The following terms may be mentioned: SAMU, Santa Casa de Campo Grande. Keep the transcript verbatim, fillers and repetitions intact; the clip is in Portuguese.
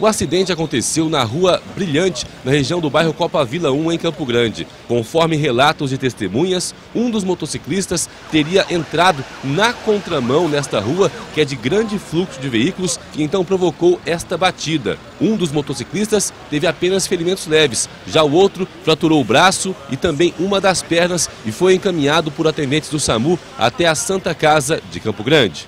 O acidente aconteceu na Rua Brilhante, na região do bairro Copa Vila um, em Campo Grande. Conforme relatos de testemunhas, um dos motociclistas teria entrado na contramão nesta rua, que é de grande fluxo de veículos, que então provocou esta batida. Um dos motociclistas teve apenas ferimentos leves, já o outro fraturou o braço e também uma das pernas e foi encaminhado por atendentes do SAMU até a Santa Casa de Campo Grande.